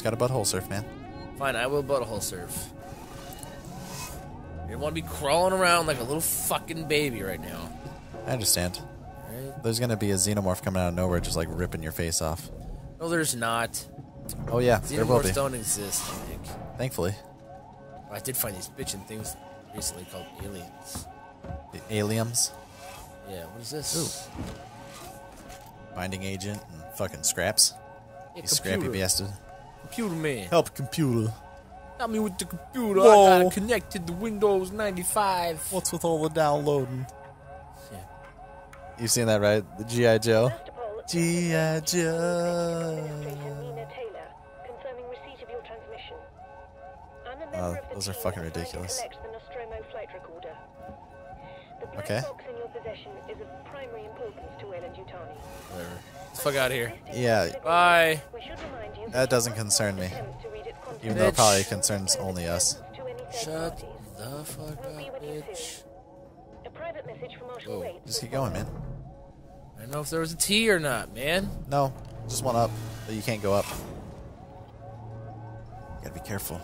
Just gotta butthole surf, man. Fine, I will butthole surf. You don't want to be crawling around like a little fucking baby right now. I understand. Right? There's gonna be a xenomorph coming out of nowhere just like ripping your face off. No, there's not. Oh yeah, there will be. Xenomorphs don't exist, I think. Thankfully. I did find these bitchin' things recently called aliens. The aliens? Yeah, what is this? Ooh. Binding agent and fucking scraps. Yeah, you scrappy bastard. Computer man. Help, computer. Help me with the computer. Whoa. I gotta connect to the Windows 95. What's with all the downloading? Yeah. You've seen that, right? The GI Joe. G.I. Joe. Those are fucking ridiculous. Okay. Whatever. Fuck out of here. Yeah. Bye. That doesn't concern me. Even though it probably concerns only us. Shut the fuck up, bitch. Whoa. Just keep going, man. I don't know if there was a T or not, man. No, just one up, but you can't go up. You gotta be careful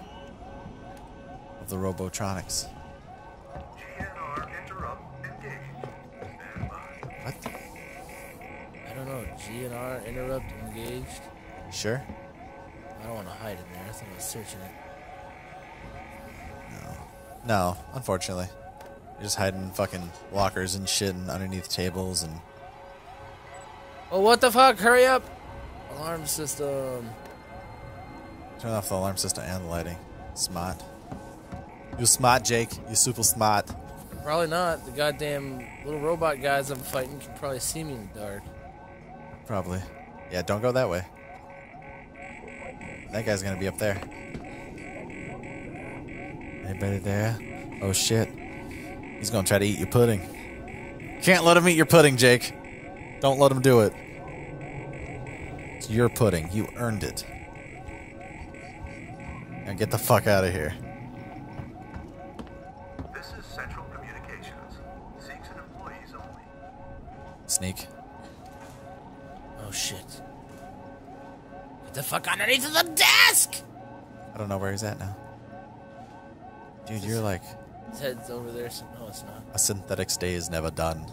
of the Robotronics. GNR interrupt engaged. Stand by. What? I don't know. GNR interrupt engaged. You sure? I don't want to hide in there. I think I was searching it. No. No, unfortunately. You're just hiding in fucking lockers and shit and underneath tables and. Oh, what the fuck? Hurry up! Alarm system. Turn off the alarm system and the lighting. Smart. You smart, Jake. You super smart. Probably not. The goddamn little robot guys I'm fighting can probably see me in the dark. Probably. Yeah, don't go that way. That guy's gonna be up there. Anybody there? Oh shit. He's gonna try to eat your pudding. Can't let him eat your pudding, Jake. Don't let him do it. It's your pudding. You earned it. Now get the fuck out of here. This is Central Communications. Seeks and employees only. Sneak. Oh shit. Get the fuck underneath of the desk! I don't know where he's at now. Dude, you're like... His head's over there, so no it's not. A synthetic's day is never done.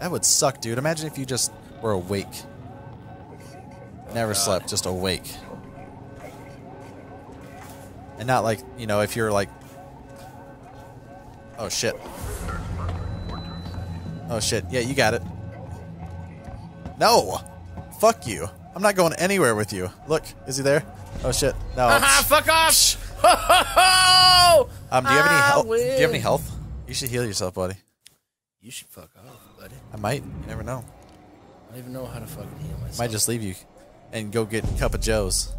That would suck, dude. Imagine if you just were awake. Never slept, just awake. And not like, you know, if you're like... Oh, shit. Oh, shit. Yeah, you got it. No! Fuck you. I'm not going anywhere with you. Look, is he there? Oh, shit. No. Haha, fuck off! Ho, ho, ho! Do you have any health? Do you have any health? You should heal yourself, buddy. You should fuck off. I might. You never know. I don't even know how to fucking heal myself. Might just leave you and go get a cup of Joe's.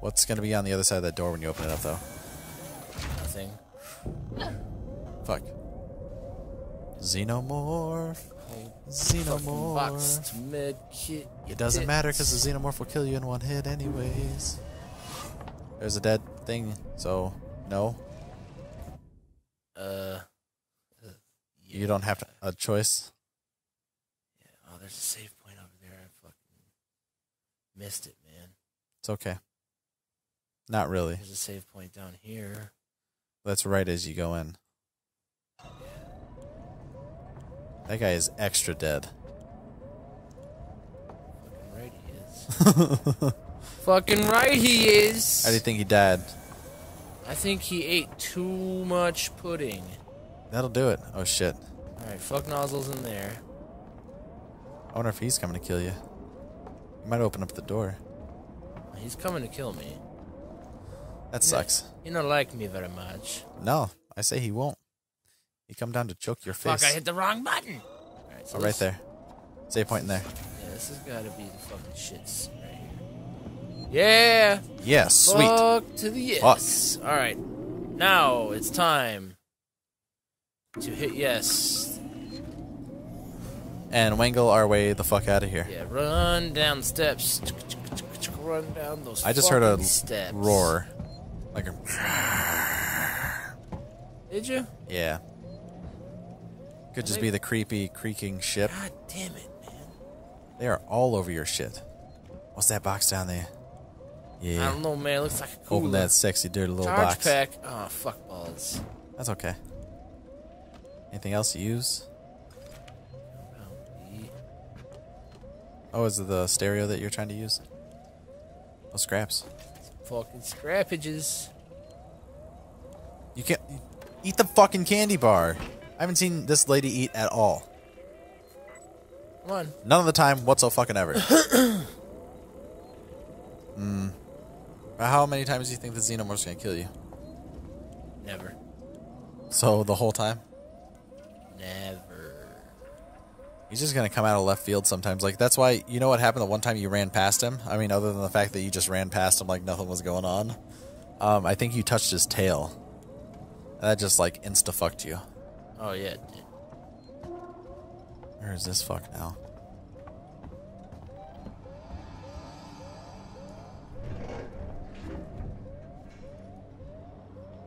What's going to be on the other side of that door when you open it up, though? Nothing. Fuck. Xenomorph. Xenomorph. Boxed med kit. It doesn't matter because the xenomorph will kill you in one hit anyways. There's a dead thing, so no. You don't have to, a choice. Yeah. Oh, there's a save point over there. I fucking missed it, man. It's okay. Not really. There's a save point down here. That's right as you go in. Yeah. That guy is extra dead. Fucking right he is. Fucking right he is. How do you think he died? I think he ate too much pudding. That'll do it. Oh shit. Alright, fuck nozzles in there. I wonder if he's coming to kill you. He might open up the door. He's coming to kill me. That sucks. You don't like me very much. No, I say he won't. He come down to choke your face. Fuck, I hit the wrong button! Alright, so right there. Save point in there. Yeah, this has gotta be the fucking shits right here. Yeah! Yeah, sweet. Fuck to the yes. Alright. Now it's time to hit yes. And wangle our way the fuck out of here. Yeah, run down steps. Run down those steps. I just heard a roar. Like a... Did you? Yeah. Could just be the creepy, creaking ship. God damn it, man. They are all over your shit. What's that box down there? Yeah. I don't know, man. It looks like a cool. Open that sexy, dirty little box. Charge pack. Oh, fuck balls. That's okay. Anything else to use? Oh, is it the stereo that you're trying to use? Oh, scraps. Some fucking scrappages. You can't eat the fucking candy bar. I haven't seen this lady eat at all. Come on. None of the time, whatsoever. How many times do you think the xenomorph's gonna kill you? Never. So the whole time? Never. He's just gonna come out of left field sometimes. Like that's why, you know what happened the one time you ran past him? I mean, other than the fact that you just ran past him like nothing was going on. I think you touched his tail. And that just like insta fucked you. Oh yeah, it did. Where is this fuck now?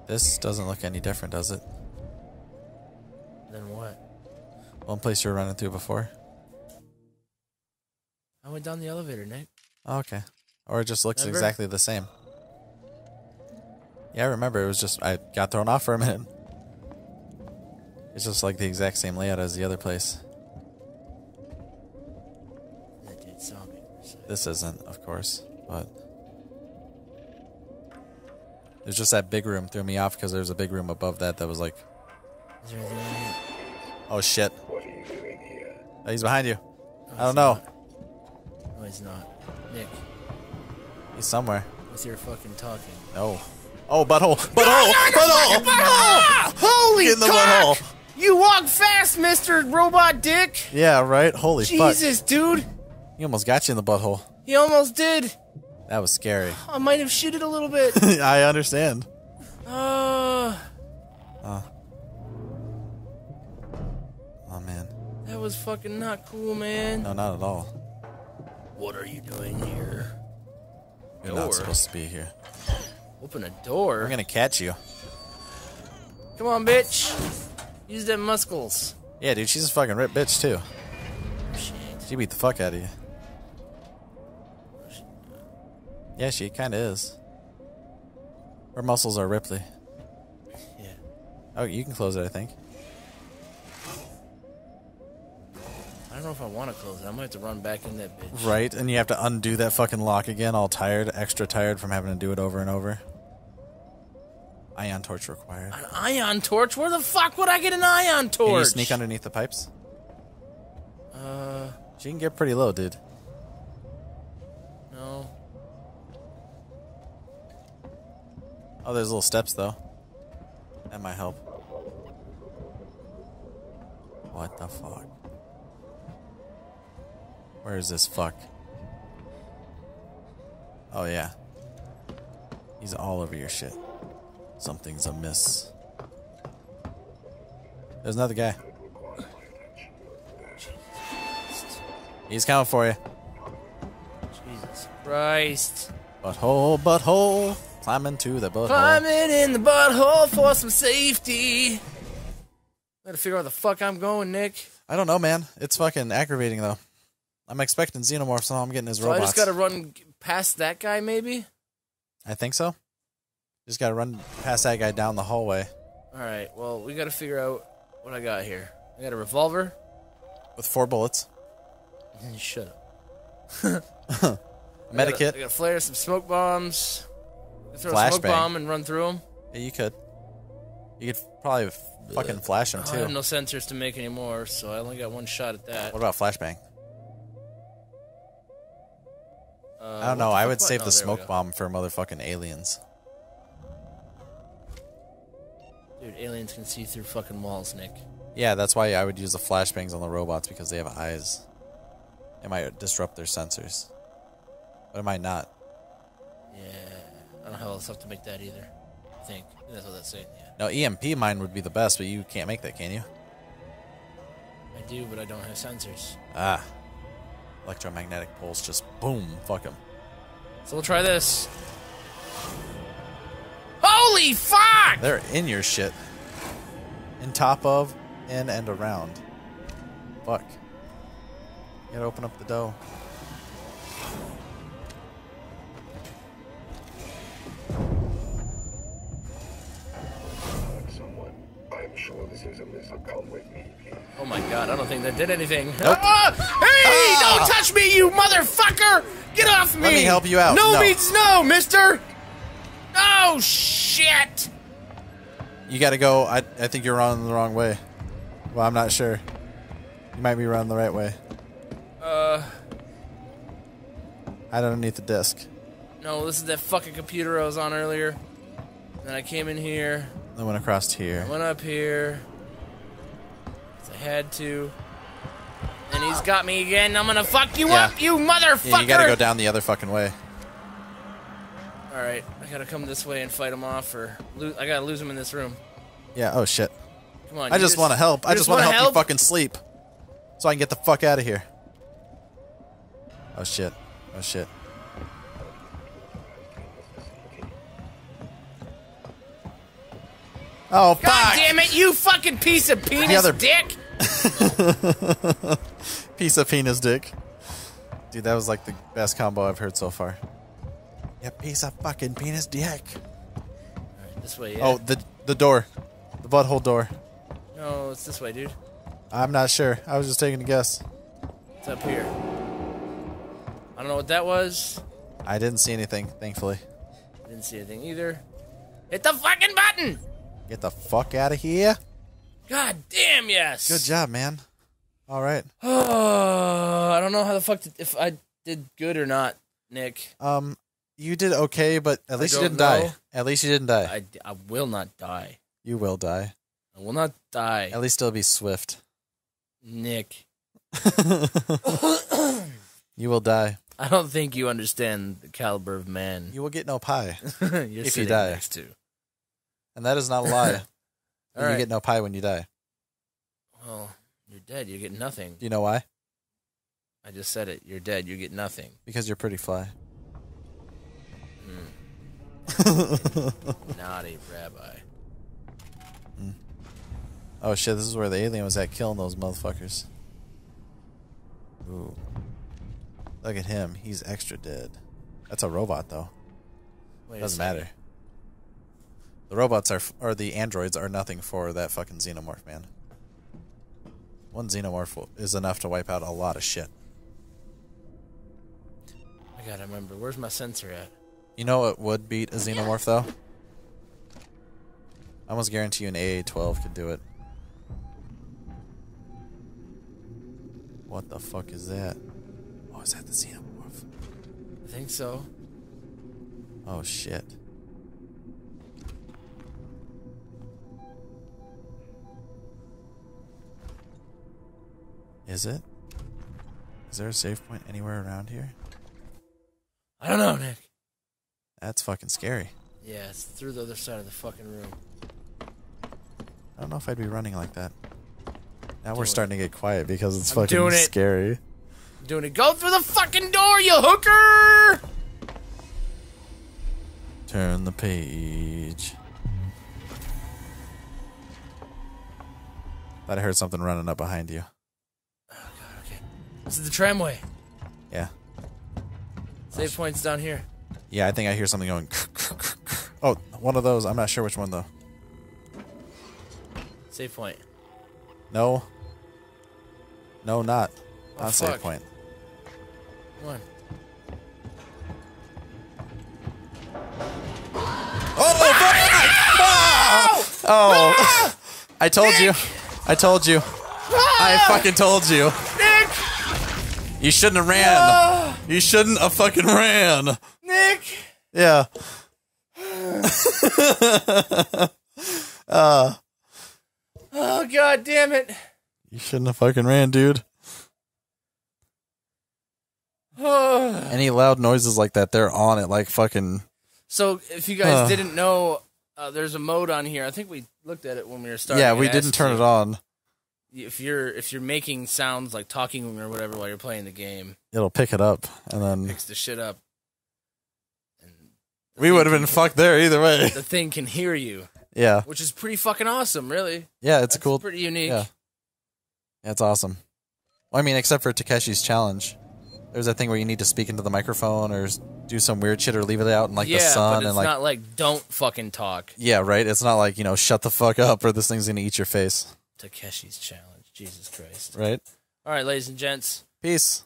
This doesn't look any different, does it? Then what? One place you were running through before? I went down the elevator, Nick. Oh, okay. Or it just looks exactly the same. Yeah, I remember. It was just, I got thrown off for a minute. It's just like the exact same layout as the other place. That dude saw me for a second. This isn't, of course, but... There's just that big room threw me off because there's a big room above that that was like... Is there anything in here? Oh shit. What are you doing here? Oh, he's behind you. No, I don't know. Not. No, he's not. Nick. He's somewhere. What's your fucking talking? No. Oh, butthole. Butthole! Butthole! Butthole! Ah! Holy in the cock! Butthole. You walk fast, Mr. Robot Dick! Yeah, right? Holy Jesus, fuck. Jesus, dude! He almost got you in the butthole. He almost did! That was scary. I might have shitted a little bit. I understand. Oh, man. That was fucking not cool, man. No, not at all. What are you doing here? You're not supposed to be here. Open a door? We're gonna catch you. Come on, bitch. Use them muscles. Yeah, dude, she's a fucking ripped bitch, too. Shit. She beat the fuck out of you. Yeah, she kind of is. Her muscles are Ripley. Yeah. Oh, you can close it, I think. I don't know if I want to close it. I might have to run back in that bitch. Right, and you have to undo that fucking lock again, all tired, extra tired from having to do it over and over. Ion torch required. An ion torch? Where the fuck would I get an ion torch? Can you sneak underneath the pipes? She can get pretty low, dude. No. Oh, there's little steps, though. That might help. What the fuck? Where is this fuck? Oh, yeah. He's all over your shit. Something's amiss. There's another guy. He's coming for you. Jesus Christ. Butthole, butthole. Climbing to the butthole. Climbing in the butthole for some safety. Gotta figure out where the fuck I'm going, Nick. I don't know, man. It's fucking aggravating, though. I'm expecting xenomorphs, so I'm getting his robots. I just gotta run past that guy, maybe? I think so. Just gotta run past that guy down the hallway. Alright, well, we gotta figure out what I got here. I got a revolver. With 4 bullets. Shut up. Medikit. I gotta flare some smoke bombs. Throw a smoke bomb and run through them? Yeah, you could. You could probably fucking flash them, too. I have no sensors to make anymore, so I only got one shot at that. What about flashbang? I don't know. I would save the smoke bomb for motherfucking aliens. Dude, aliens can see through fucking walls, Nick. Yeah, that's why I would use the flashbangs on the robots, because they have eyes. It might disrupt their sensors. But it might not. Yeah. I don't have all the stuff to make that either, I think. That's what that's saying, yeah. No, EMP mine would be the best, but you can't make that, can you? I do, but I don't have sensors. Ah. Electromagnetic pulse, just boom, fuck them. So we'll try this. Holy fuck! They're in your shit. In top of, in and around. Fuck. You gotta open up the door. Oh my god, I don't think that did anything. Nope. Hey, don't touch me, you motherfucker! Get off me! Let me help you out. No, no means no, mister! Oh, shit! You gotta go. I think you're running the wrong way. Well, I'm not sure. You might be running the right way. Hide underneath the desk. No, this is that fucking computer I was on earlier. Then I came in here. I went across here. I went up here. I had to. And he's got me again. I'm gonna fuck you up, you motherfucker! Yeah, you gotta go down the other fucking way. Alright, I gotta come this way and fight him off, or I gotta lose him in this room. Yeah, oh shit. Come on, I just wanna help. I just wanna help you fucking sleep. So I can get the fuck out of here. Oh shit. Oh shit. Oh, fuck! God damn it, you fucking piece of penis dick! Piece of penis dick. Dude, that was like the best combo I've heard so far. Yeah, piece of fucking penis dick. Alright, this way, yeah. Oh, the door. The butthole door. No, it's this way, dude. I'm not sure. I was just taking a guess. It's up here. I don't know what that was. I didn't see anything, thankfully. Didn't see anything either. Hit the fucking button! Get the fuck out of here. God damn, yes. Good job, man. All right. I don't know how the fuck if I did good or not, Nick. You did okay, but at least you didn't die. At least you didn't die. I will not die. You will die. I will not die. At least it'll be swift. Nick. You will die. I don't think you understand the caliber of man. You will get no pie. If you die. Next to. And that is not a lie. All right. You get no pie when you die. Well, you're dead. You get nothing. Do you know why? I just said it. You're dead. You get nothing. Because you're pretty fly. Mm. Naughty rabbi. Mm. Oh, shit. This is where the alien was at killing those motherfuckers. Ooh. Look at him. He's extra dead. That's a robot, though. Wait, doesn't matter. The robots are, or the androids are nothing for that fucking xenomorph, man. One xenomorph is enough to wipe out a lot of shit. I gotta remember, where's my sensor at? You know what would beat a xenomorph, though? I almost guarantee you an AA-12 could do it. What the fuck is that? Oh, is that the xenomorph? I think so. Oh, shit. Is it? Is there a save point anywhere around here? I don't know, Nick. That's fucking scary. Yeah, it's through the other side of the fucking room. I don't know if I'd be running like that. Now we're starting to get quiet because it's fucking scary. I'm doing it. Go through the fucking door, you hooker! Turn the page. Thought I heard something running up behind you. This is the tramway. Yeah. Save point's down here. Yeah, I think I hear something going. Oh, one of those. I'm not sure which one, though. Save point. No. No, not. Oh, not fuck. Save point. Come on. Oh, fuck! Oh! Oh. I told Nick. You. I told you. I fucking told you. You shouldn't have ran. No. You shouldn't have fucking ran. Nick. Yeah. Oh, god damn it. You shouldn't have fucking ran, dude. Any loud noises like that, they're on it like fucking... So, if you guys didn't know, there's a mode on here. I think we looked at it when we were starting. Yeah, we didn't turn it on. If you're making sounds like talking or whatever while you're playing the game, it'll pick it up and then picks the shit up. And we would have been fucked there either way. The thing can hear you. Yeah, which is pretty fucking awesome, really. Yeah, it's cool. Pretty unique. Yeah, that's awesome. Well, I mean, except for Takeshi's Challenge, there's that thing where you need to speak into the microphone or do some weird shit or leave it out in like the sun. But it's not like don't fucking talk. Yeah, right. It's not like, you know, shut the fuck up or this thing's gonna eat your face. Takeshi's Challenge, Jesus Christ. Right. All right, ladies and gents. Peace.